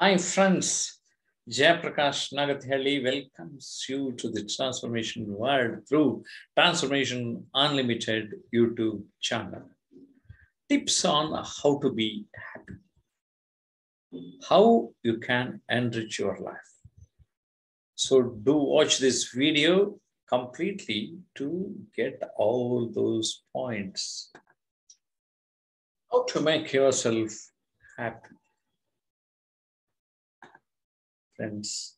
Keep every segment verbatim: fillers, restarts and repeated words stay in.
Hi friends, Jayaprakash Nagathihalli welcomes you to the Transformation World through Transformation Unlimited YouTube channel. Tips on how to be happy, how you can enrich your life. So do watch this video completely to get all those points. How to make yourself happy. Friends,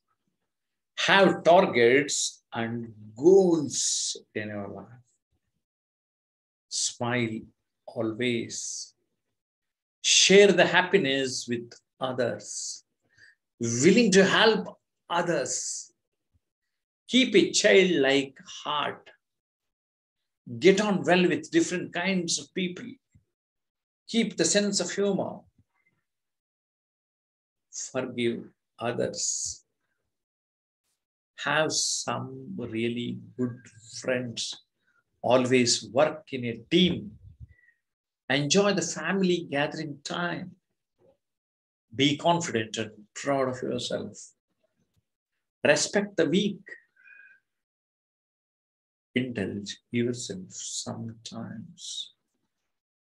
have targets and goals in your life. Smile always. Share the happiness with others. Willing to help others. Keep a childlike heart. Get on well with different kinds of people. Keep the sense of humor. Forgive others. Have some really good friends. Always work in a team. Enjoy the family gathering time. Be confident and proud of yourself. Respect the weak. Indulge yourself sometimes.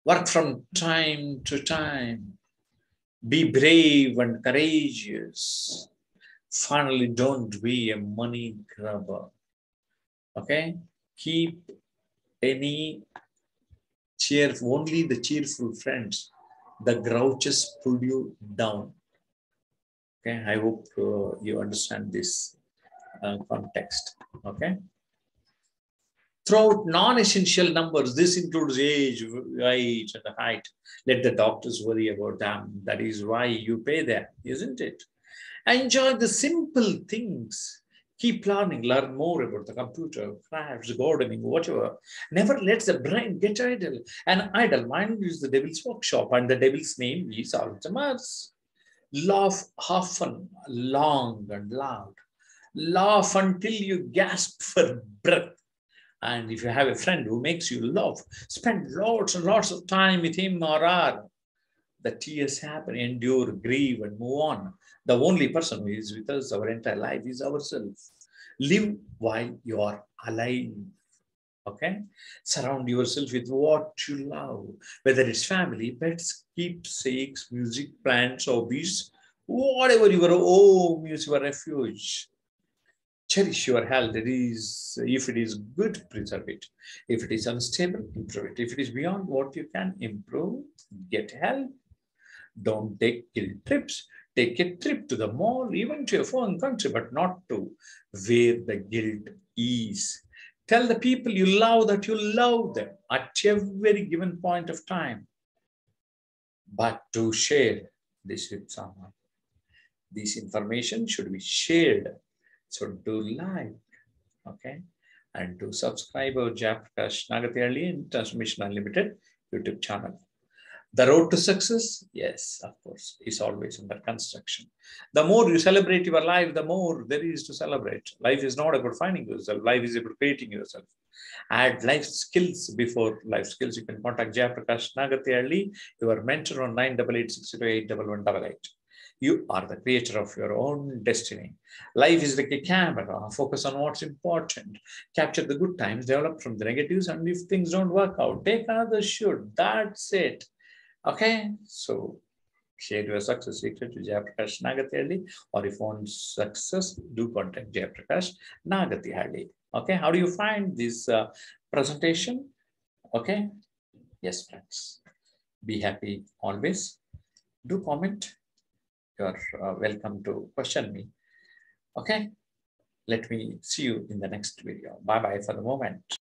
Work from time to time. Be brave and courageous. Finally, don't be a money grabber. Okay? Keep any cheer, only the cheerful friends. The grouches pull you down. Okay? I hope uh, you understand this uh, context. Okay? Throughout non-essential numbers, this includes age, weight, and height. Let the doctors worry about them. That is why you pay them, isn't it? Enjoy the simple things. Keep learning, learn more about the computer, crafts, gardening, whatever. Never let the brain get idle. An idle mind is the devil's workshop, and the devil's name is Alzheimer's. Laugh often, long and loud. Laugh until you gasp for breath. And if you have a friend who makes you laugh, spend lots and lots of time with him or her. The tears happen, endure, grieve, and move on. The only person who is with us our entire life is ourselves. Live while you are alive. Okay? Surround yourself with what you love, whether it's family, pets, keepsakes, music, plants, hobbies, whatever your home is your refuge. Cherish your health. It is, if it is good, preserve it. If it is unstable, improve it. If it is beyond what you can improve, get help. Don't take guilt trips. Take a trip to the mall, even to a foreign country, but not to where the guilt is. Tell the people you love that you love them at every given point of time. But to share this with someone. This information should be shared. So do like, okay, and do subscribe our Jayaprakash Nagathihalli and Transformation Unlimited YouTube channel. The road to success, yes, of course, is always under construction. The more you celebrate your life, the more there is to celebrate. Life is not about finding yourself. Life is about creating yourself. Add life skills before life skills. You can contact Jayaprakash Nagathihalli, your mentor, on nine double eight six zero eight one one double eight. You are the creator of your own destiny. Life is like a camera. Focus on what's important. Capture the good times, develop from the negatives, and if things don't work out, take another shoot. That's it. Okay? So, share your success secret to Jayaprakash Nagathihalli, or if you want success, do contact Jayaprakash Nagathihalli. Okay? How do you find this uh, presentation? Okay? Yes, friends. Be happy always. Do comment. You're uh, welcome to question me. Okay, let me see you in the next video. Bye-bye for the moment.